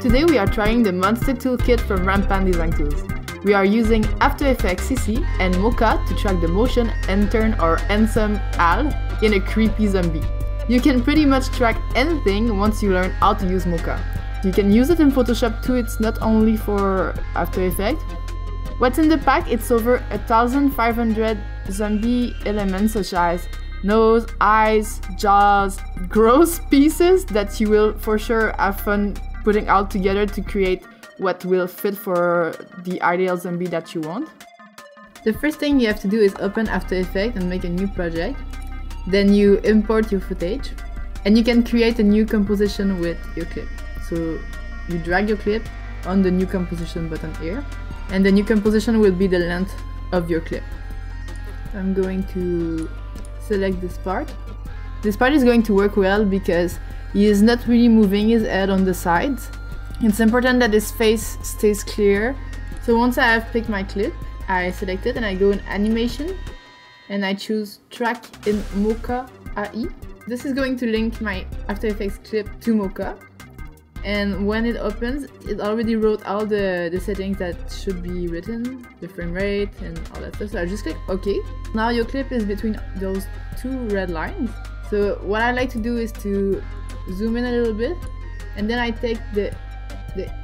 Today we are trying the Monster Toolkit from Rampant Design Tools. We are using After Effects CC and Mocha to track the motion and turn our handsome Al in a creepy zombie. You can pretty much track anything once you learn how to use Mocha. You can use it in Photoshop too, it's not only for After Effects. What's in the pack? It's over 1,500 zombie elements such as nose, eyes, jaws, gross pieces that you will for sure have fun putting out together to create what will fit for the ideal zombie that you want. The first thing you have to do is open After Effects and make a new project. Then you import your footage and you can create a new composition with your clip. So you drag your clip on the new composition button here, and the new composition will be the length of your clip. I'm going to select this part. This part is going to work well because he is not really moving his head on the sides. It's important that his face stays clear. So once I have picked my clip, I select it and I go in animation and I choose track in Mocha AE. This is going to link my After Effects clip to Mocha. And when it opens, it already wrote all the settings that should be written, the frame rate and all that stuff, so I just click OK. Now your clip is between those two red lines. So what I like to do is to zoom in a little bit, and then I take the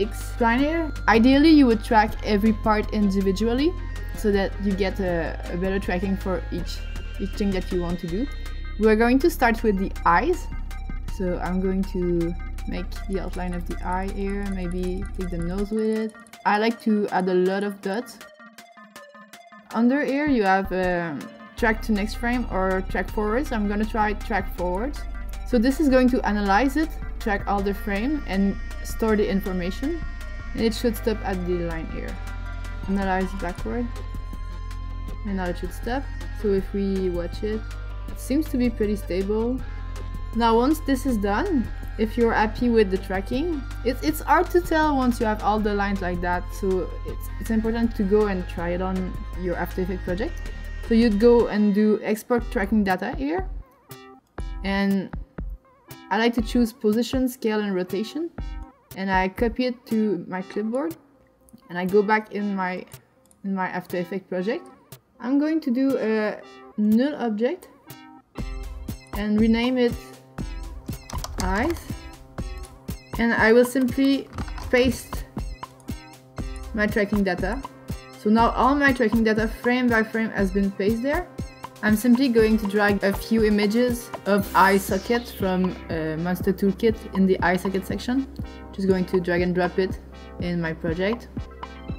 X-spline here. Ideally, you would track every part individually, so that you get a better tracking for each thing that you want to do. We're going to start with the eyes, so I'm going to make the outline of the eye here, maybe take the nose with it. I like to add a lot of dots. Under here you have track to next frame or track forward, so I'm going to try track forward. So this is going to analyze it, track all the frame and store the information. And it should stop at the line here. Analyze backward. And now it should stop. So if we watch it, it seems to be pretty stable. Now once this is done, if you're happy with the tracking, it's hard to tell once you have all the lines like that, so it's important to go and try it on your After Effects project. So you'd go and do export tracking data here, and I like to choose position, scale and rotation, and I copy it to my clipboard, and I go back in my After Effects project. I'm going to do a null object and rename it eyes, and I will simply paste my tracking data. So now all my tracking data frame by frame has been pasted there. I'm simply going to drag a few images of eye socket from Monster Toolkit in the eye socket section. Just going to drag and drop it in my project.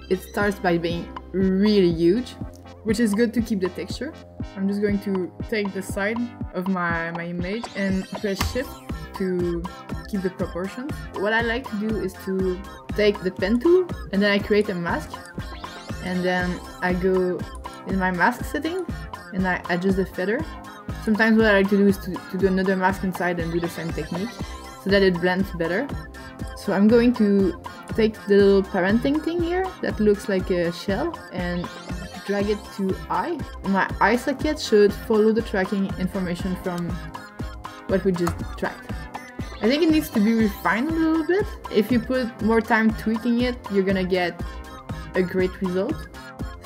It starts by being really huge, which is good to keep the texture. I'm just going to take the side of my image and press shift to keep the proportions. What I like to do is to take the pen tool and then I create a mask, and then I go in my mask setting and I adjust the feather. Sometimes what I like to do is to do another mask inside and do the same technique so that it blends better. So I'm going to take the little parenting thing here that looks like a shell and drag it to eye. My eye socket should follow the tracking information from what we just tracked. I think it needs to be refined a little bit. If you put more time tweaking it, you're gonna get a great result.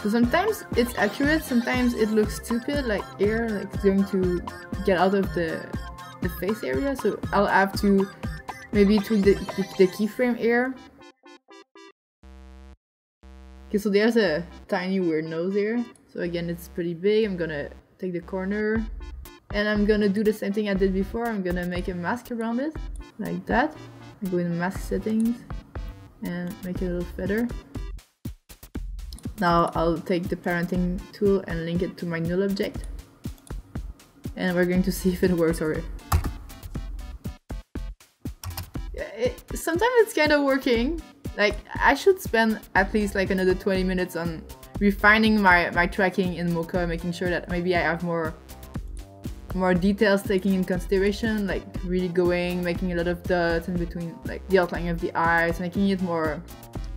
So sometimes it's accurate, sometimes it looks stupid, like here, like it's going to get out of the face area, so I'll have to maybe tweak the keyframe here. Okay, so there's a tiny weird nose here. So again, it's pretty big. I'm gonna take the corner, and I'm gonna do the same thing I did before. I'm gonna make a mask around it, like that. I go in mask settings and make it a little feather. Now I'll take the parenting tool and link it to my null object. And we're going to see if it works or... Sometimes it's kind of working. Like, I should spend at least like another 20 minutes on refining my tracking in Mocha, making sure that maybe I have more details taking in consideration, like really going, making a lot of dots in between, like the outline of the eyes, making it more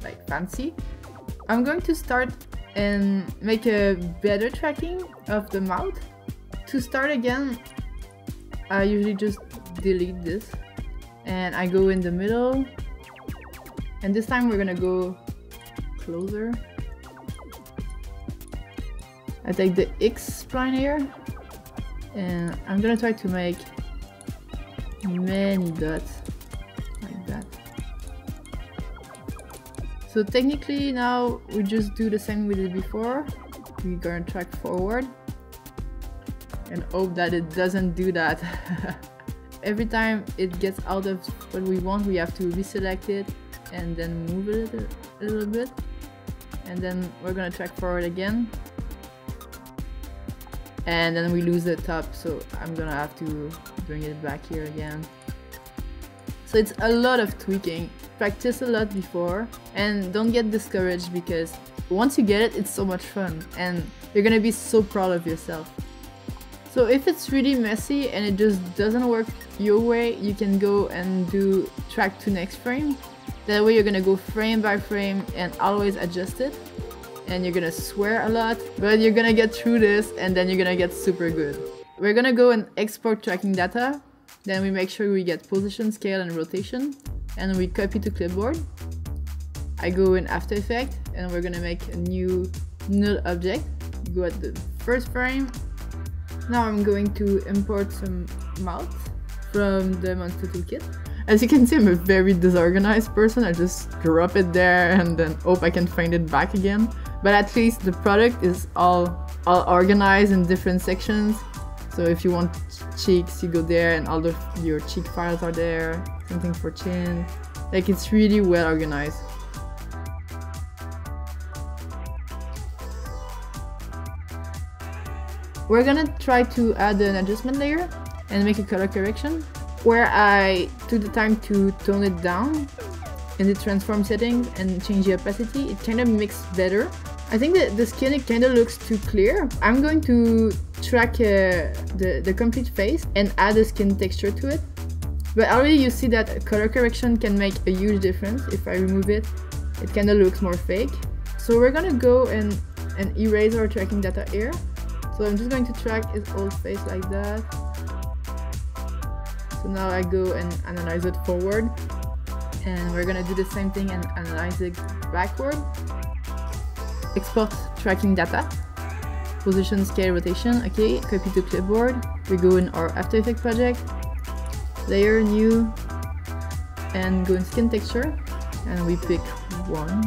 like fancy. I'm going to start and make a better tracking of the mouth. To start again, I usually just delete this and I go in the middle And this time we're gonna go closer. I take the X-spline here, and I'm gonna try to make many dots like that. So technically now we just do the same we did before. We're gonna track forward and hope that it doesn't do that. Every time it gets out of what we want, we have to reselect it and then move it a little bit, and then we're gonna track forward again. And then we lose the top, so I'm gonna have to bring it back here again. So it's a lot of tweaking. Practice a lot before, and don't get discouraged, because once you get it, it's so much fun and you're gonna be so proud of yourself. So if it's really messy and it just doesn't work your way, you can go and do track to next frame. That way you're gonna go frame by frame and always adjust it. And you're gonna swear a lot, but you're gonna get through this, and then you're gonna get super good. We're gonna go and export tracking data, then we make sure we get position, scale and rotation, and we copy to clipboard. I go in After Effects, and we're gonna make a new null object. Go at the first frame. Now I'm going to import some mouth from the Monster Toolkit. As you can see, I'm a very disorganized person. I just drop it there and then hope I can find it back again. But at least the product is all organized in different sections. So if you want cheeks, you go there and all of your cheek files are there. Something for chin. Like, it's really well organized. We're gonna try to add an adjustment layer and make a color correction, where I took the time to tone it down in the transform settings and change the opacity. It kind of mixed better. I think that the skin, it kind of looks too clear. I'm going to track the complete face and add a skin texture to it. But already you see that color correction can make a huge difference. If I remove it, it kind of looks more fake. So we're gonna go and erase our tracking data here. So I'm just going to track his whole face like that. So now I go and analyze it forward. And we're gonna do the same thing and analyze it backward. Export tracking data. Position, scale, rotation. Okay, copy to clipboard. We go in our After Effects project. Layer, new. And go in skin texture. And we pick one.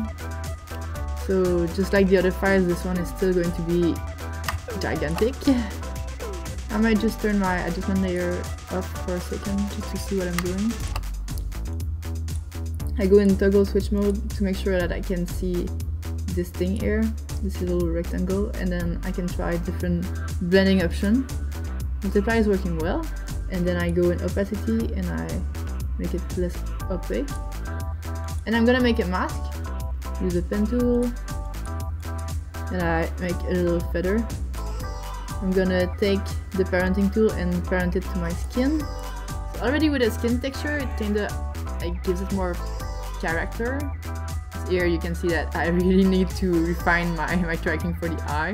So just like the other files, this one is still going to be gigantic. I might just turn my adjustment layer up for a second just to see what I'm doing. I go in toggle switch mode to make sure that I can see this thing here, this little rectangle, and then I can try different blending options. Multiply is working well, and then I go in opacity and I make it less opaque. And I'm gonna make a mask, use a pen tool, and I make a little feather. I'm gonna take the parenting tool and parent it to my skin. So already with a skin texture, it kinda like gives it more character. Here you can see that I really need to refine my tracking for the eye.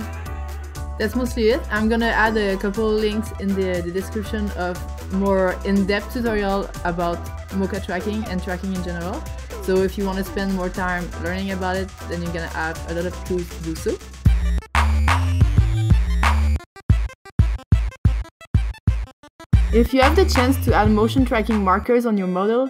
That's mostly it. I'm gonna add a couple links in the description of more in-depth tutorial about Mocha tracking and tracking in general. So if you want to spend more time learning about it, then you're gonna have a lot of tools to do so. If you have the chance to add motion tracking markers on your model,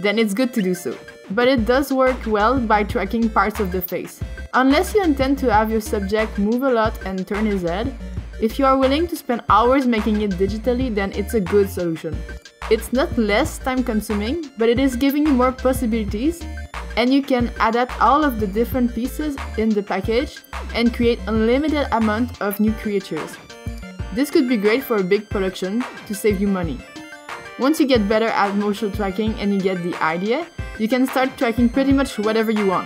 then it's good to do so. But it does work well by tracking parts of the face. Unless you intend to have your subject move a lot and turn his head, if you are willing to spend hours making it digitally, then it's a good solution. It's not less time consuming, but it is giving you more possibilities, and you can adapt all of the different pieces in the package and create unlimited amount of new creatures. This could be great for a big production to save you money. Once you get better at motion tracking and you get the idea, you can start tracking pretty much whatever you want.